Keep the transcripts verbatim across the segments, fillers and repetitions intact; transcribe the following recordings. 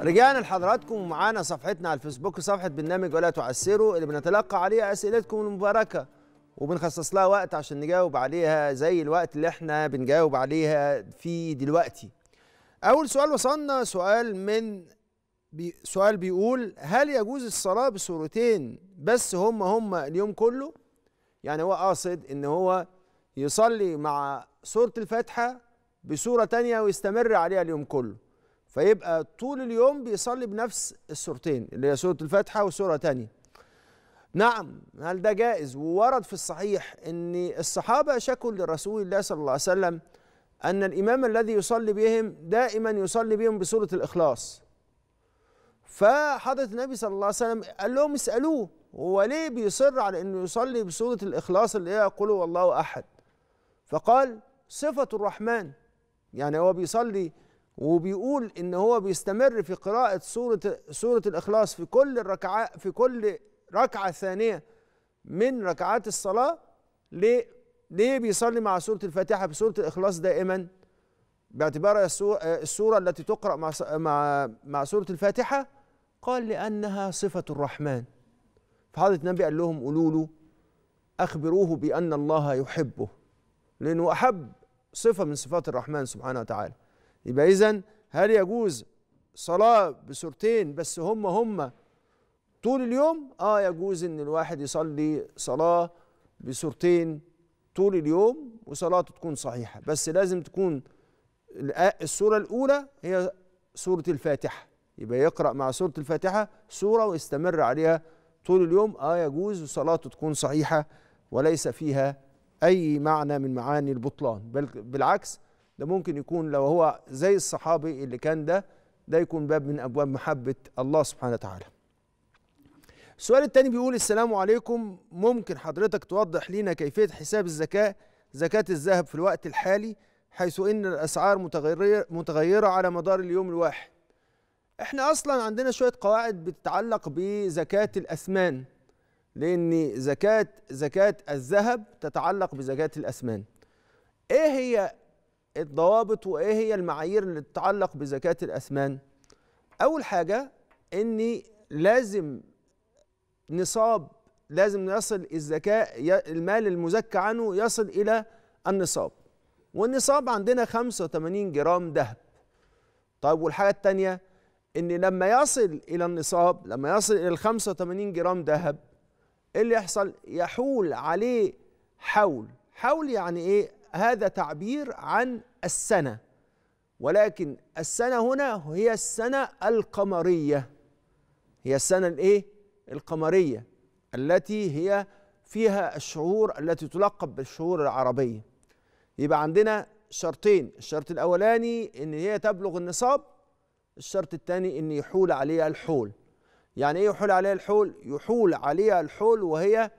رجعنا لحضراتكم ومعانا صفحتنا على الفيسبوك وصفحه برنامج ولا تعسروا اللي بنتلقى عليها اسئلتكم المباركه وبنخصص لها وقت عشان نجاوب عليها زي الوقت اللي احنا بنجاوب عليها فيه دلوقتي. اول سؤال وصلنا سؤال من بي سؤال بيقول: هل يجوز الصلاه بسورتين بس هم هم اليوم كله؟ يعني هو قاصد ان هو يصلي مع سوره الفاتحه بسوره ثانيه ويستمر عليها اليوم كله، فيبقى طول اليوم بيصلي بنفس السورتين اللي هي سورة الفاتحة وسورة تانية. نعم، هل ده جائز؟ وورد في الصحيح أن الصحابة شكوا لرسول الله صلى الله عليه وسلم أن الإمام الذي يصلي بهم دائما يصلي بهم بسورة الإخلاص، فحضرة النبي صلى الله عليه وسلم قال لهم اسألوه هو ليه بيصر على أنه يصلي بسورة الإخلاص اللي هي قل هو الله أحد، فقال صفة الرحمن، يعني هو بيصلي وبيقول ان هو بيستمر في قراءة سورة سورة الإخلاص في كل الركعة في كل ركعة ثانية من ركعات الصلاة. ليه ليه بيصلي مع سورة الفاتحة بسورة الإخلاص دائما؟ باعتبارها السورة التي تقرأ مع مع مع سورة الفاتحة. قال لأنها صفة الرحمن. فحضرة النبي قال لهم قولوا له أخبروه بأن الله يحبه، لأنه أحب صفة من صفات الرحمن سبحانه وتعالى. يبقى إذن هل يجوز صلاة بسورتين بس هم هم طول اليوم؟ آه يجوز إن الواحد يصلي صلاة بسورتين طول اليوم وصلاته تكون صحيحة، بس لازم تكون السورة الأولى هي سورة الفاتحة، يبقى يقرأ مع سورة الفاتحة سورة ويستمر عليها طول اليوم. آه يجوز وصلاته تكون صحيحة وليس فيها أي معنى من معاني البطلان، بل بالعكس ده ممكن يكون لو هو زي الصحابي اللي كان ده ده يكون باب من أبواب محبة الله سبحانه وتعالى. السؤال الثاني بيقول: السلام عليكم، ممكن حضرتك توضح لينا كيفية حساب الزكاة زكاة الذهب في الوقت الحالي، حيث إن الأسعار متغيرة متغيرة على مدار اليوم الواحد؟ إحنا أصلا عندنا شوية قواعد بتتعلق بزكاة الأثمان، لأن زكاة زكاة الذهب تتعلق بزكاة الأثمان. إيه هي الضوابط وايه هي المعايير اللي تتعلق بزكاة الأثمان؟ أول حاجة إن لازم نصاب، لازم يصل الزكاة المال المزكى عنه يصل إلى النصاب، والنصاب عندنا خمسة وثمانين جرام ذهب. طيب والحاجة الثانية إن لما يصل إلى النصاب، لما يصل إلى ال خمسة وثمانين جرام ذهب، اللي يحصل يحول عليه حول. حول يعني إيه؟ هذا تعبير عن السنة، ولكن السنة هنا هي السنة القمرية، هي السنة الايه؟ القمرية التي هي فيها الشهور التي تلقب بالشهور العربية. يبقى عندنا شرطين، الشرط الأولاني إن هي تبلغ النصاب، الشرط الثاني إن يحول عليها الحول. يعني ايه يحول عليها الحول؟ يحول عليها الحول وهي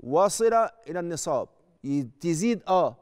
واصلة إلى النصاب، تزيد اه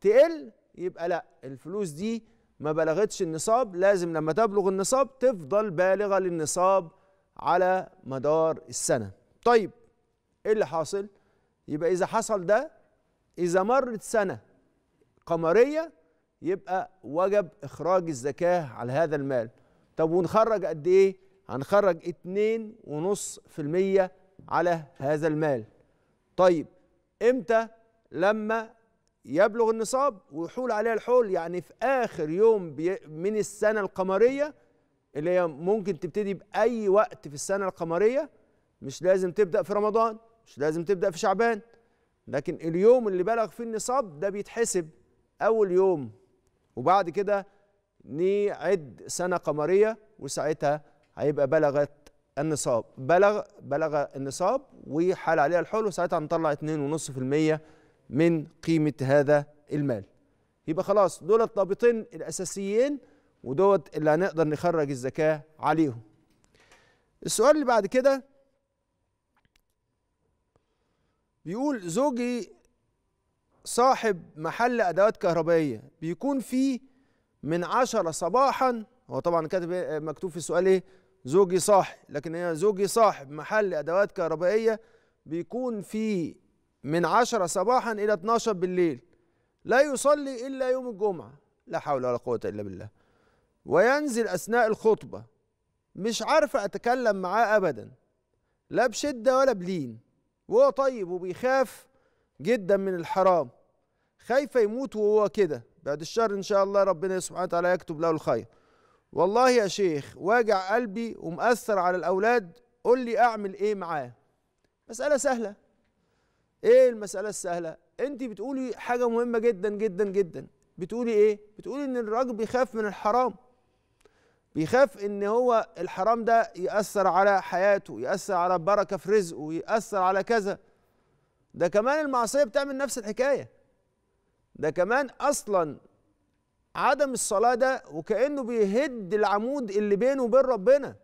تقل يبقى لا، الفلوس دي ما بلغتش النصاب، لازم لما تبلغ النصاب تفضل بالغة للنصاب على مدار السنة. طيب ايه اللي حاصل؟ يبقى إذا حصل ده، إذا مرت سنة قمرية يبقى وجب إخراج الزكاة على هذا المال. طب ونخرج قد إيه؟ هنخرج اتنين فاصلة خمسة بالمية على هذا المال. طيب إمتى؟ لما يبلغ النصاب ويحول عليها الحول، يعني في آخر يوم من السنة القمرية، اللي هي ممكن تبتدي بأي وقت في السنة القمرية، مش لازم تبدأ في رمضان، مش لازم تبدأ في شعبان، لكن اليوم اللي بلغ فيه النصاب ده بيتحسب أول يوم، وبعد كده نعد سنة قمرية وساعتها هيبقى بلغت النصاب، بلغ بلغ النصاب وحال عليها الحول، وساعتها هنطلع اتنين فاصلة خمسة بالمية من قيمة هذا المال. يبقى خلاص دول الضابطين الأساسيين، ودوت اللي هنقدر نخرج الزكاة عليهم. السؤال اللي بعد كده بيقول: زوجي صاحب محل أدوات كهربائية، بيكون فيه من عشرة صباحا، هو طبعا كاتب مكتوب في السؤال ايه؟ زوجي صاحب، لكن هي زوجي صاحب محل أدوات كهربائية بيكون فيه من عشرة صباحا إلى اتناشر بالليل، لا يصلي إلا يوم الجمعة، لا حول ولا قوة إلا بالله، وينزل أثناء الخطبة، مش عارفه اتكلم معاه ابدا، لا بشده ولا بلين، وهو طيب وبيخاف جدا من الحرام، خايفه يموت وهو كده بعد الشر ان شاء الله، ربنا سبحانه وتعالى يكتب له الخير. والله يا شيخ واجع قلبي ومأثر على الاولاد، قول لي اعمل ايه معاه؟ مساله سهله. ايه المساله السهله؟ انت بتقولي حاجه مهمه جدا جدا جدا، بتقولي ايه؟ بتقولي ان الراجل بيخاف من الحرام، بيخاف ان هو الحرام ده يأثر على حياته، يأثر على بركة في رزقه، يأثر على كذا. ده كمان المعصية بتعمل نفس الحكاية، ده كمان اصلا عدم الصلاة ده وكأنه بيهد العمود اللي بينه وبين ربنا،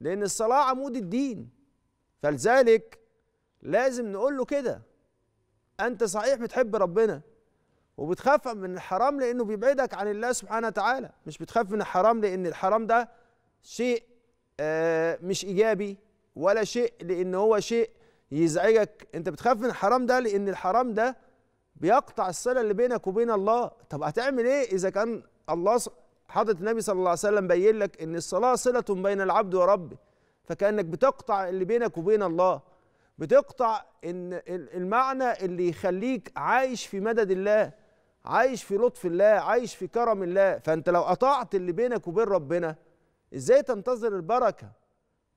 لان الصلاة عمود الدين. فلذلك لازم نقول له كده، انت صحيح بتحب ربنا وبتخاف من الحرام لأنه بيبعدك عن الله سبحانه وتعالى، مش بتخاف من الحرام لأن الحرام ده شيء مش إيجابي، ولا شيء لأن هو شيء يزعجك، أنت بتخاف من الحرام ده لأن الحرام ده بيقطع الصلة اللي بينك وبين الله. طب هتعمل إيه إذا كان الله حضرة النبي صلى الله عليه وسلم بين لك إن الصلاة صلة بين العبد وربه، فكأنك بتقطع اللي بينك وبين الله، بتقطع إن المعنى اللي يخليك عايش في مدد الله، عايش في لطف الله، عايش في كرم الله. فأنت لو قطعت اللي بينك وبين ربنا إزاي تنتظر البركة؟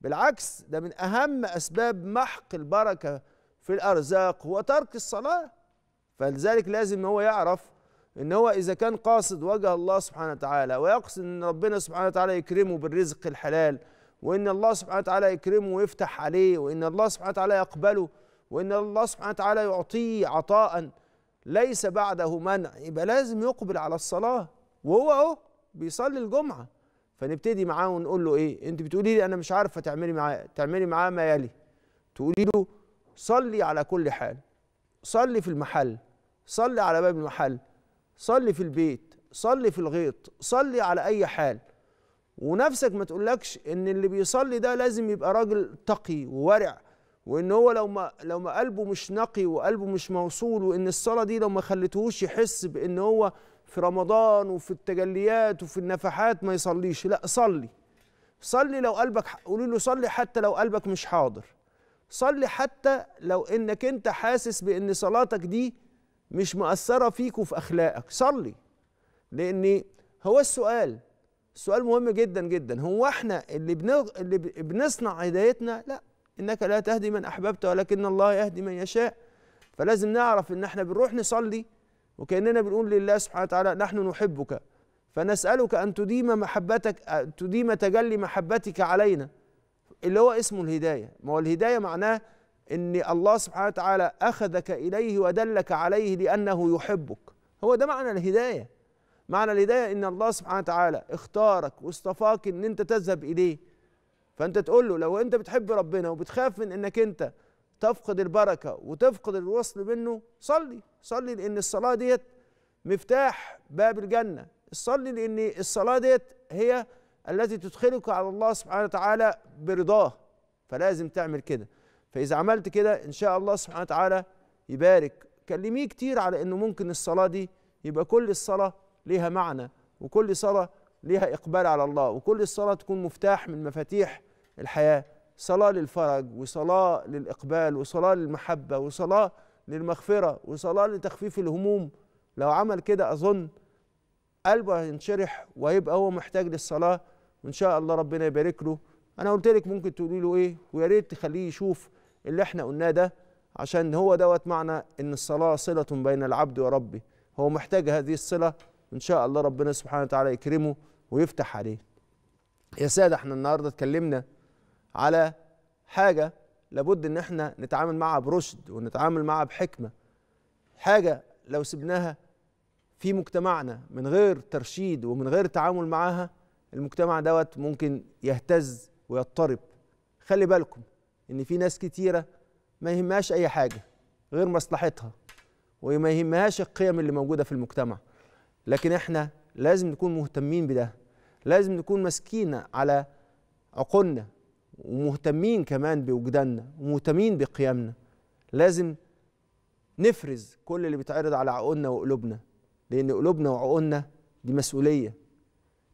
بالعكس، ده من أهم أسباب محق البركة في الأرزاق هو ترك الصلاة. فلذلك لازم هو يعرف إن هو إذا كان قاصد وجه الله سبحانه وتعالى، ويقصد إن ربنا سبحانه وتعالى يكرمه بالرزق الحلال، وإن الله سبحانه وتعالى يكرمه ويفتح عليه، وإن الله سبحانه وتعالى يقبله، وإن الله سبحانه وتعالى يعطيه عطاءً ليس بعده منع، يبقى لازم يقبل على الصلاة. وهو اهو بيصلي الجمعة، فنبتدي معاه ونقول له ايه؟ انت بتقولي لي انا مش عارفة تعملي معاه، تعملي معاه ما يلي، تقولي له صلي على كل حال، صلي في المحل، صلي على باب المحل، صلي في البيت، صلي في الغيط، صلي على اي حال. ونفسك ما تقولكش ان اللي بيصلي ده لازم يبقى راجل تقي وورع، وان هو لو ما لو ما قلبه مش نقي وقلبه مش موصول، وان الصلاه دي لو ما خلتهوش يحس بان هو في رمضان وفي التجليات وفي النفحات ما يصليش. لا، صلي صلي لو قلبك، قولي له صلي حتى لو قلبك مش حاضر، صلي حتى لو انك انت حاسس بان صلاتك دي مش مؤثره فيك وفي اخلاقك، صلي. لان هو السؤال السؤال مهم جدا جدا، هو احنا اللي بنغ... اللي بنصنع هدايتنا؟ لا، إنك لا تهدي من أحببت ولكن الله يهدي من يشاء. فلازم نعرف إن إحنا بنروح نصلي وكأننا بنقول لله سبحانه وتعالى نحن نحبك فنسألك أن تديم محبتك، تديم تجلي محبتك علينا، اللي هو اسمه الهداية. ما هو الهداية معناه إن الله سبحانه وتعالى أخذك إليه ودلك عليه لأنه يحبك، هو ده معنى الهداية. معنى الهداية إن الله سبحانه وتعالى اختارك واصطفاك إن أنت تذهب إليه. فأنت تقول له لو أنت بتحب ربنا وبتخاف من أنك أنت تفقد البركة وتفقد الوصل منه، صلي صلي لأن الصلاة ديت مفتاح باب الجنة، صلي لأن الصلاة ديت هي التي تدخلك على الله سبحانه وتعالى برضاه. فلازم تعمل كده، فإذا عملت كده إن شاء الله سبحانه وتعالى يبارك. كلميه كتير على أنه ممكن الصلاة دي يبقى كل الصلاة ليها معنى، وكل صلاة ليها إقبال على الله، وكل الصلاة تكون مفتاح من مفاتيح الحياة، صلاة للفرج، وصلاة للإقبال، وصلاة للمحبة، وصلاة للمغفرة، وصلاة لتخفيف الهموم. لو عمل كده أظن قلبه هينشرح وهيبقى هو محتاج للصلاة، وإن شاء الله ربنا يبارك له. أنا قلت لك ممكن تقولي له إيه، ويا ريت تخليه يشوف اللي إحنا قلناه ده، عشان هو دوت معنى إن الصلاة صلة بين العبد وربه، هو محتاج هذه الصلة، وإن شاء الله ربنا سبحانه وتعالى يكرمه ويفتح عليه. يا سادة، احنا النهارده اتكلمنا على حاجة لابد ان احنا نتعامل معها برشد ونتعامل معها بحكمة، حاجة لو سبناها في مجتمعنا من غير ترشيد ومن غير تعامل معاها المجتمع دوت ممكن يهتز ويضطرب. خلي بالكم ان في ناس كتيرة ما يهمهاش اي حاجة غير مصلحتها، وما يهمهاش القيم اللي موجودة في المجتمع، لكن احنا لازم نكون مهتمين بده، لازم نكون ماسكين على عقولنا ومهتمين كمان بوجداننا ومهتمين بقيمنا. لازم نفرز كل اللي بيتعرض على عقولنا وقلوبنا، لأن قلوبنا وعقولنا دي مسؤولية.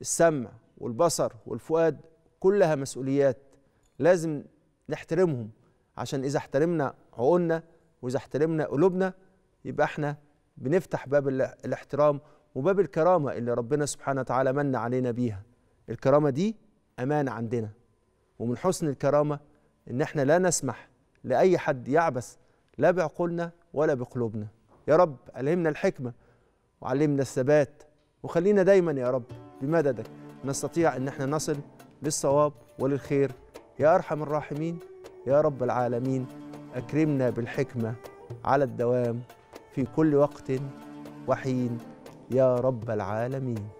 السمع والبصر والفؤاد كلها مسؤوليات لازم نحترمهم، عشان إذا احترمنا عقولنا وإذا احترمنا قلوبنا يبقى احنا بنفتح باب الاحترام وباب الكرامة اللي ربنا سبحانه وتعالى من علينا بيها. الكرامة دي أمانة عندنا، ومن حسن الكرامة إن احنا لا نسمح لأي حد يعبث لا بعقولنا ولا بقلوبنا. يا رب ألهمنا الحكمة وعلمنا الثبات، وخلينا دايما يا رب بمددك نستطيع إن احنا نصل للصواب وللخير يا أرحم الراحمين يا رب العالمين. أكرمنا بالحكمة على الدوام في كل وقت وحين يا رب العالمين.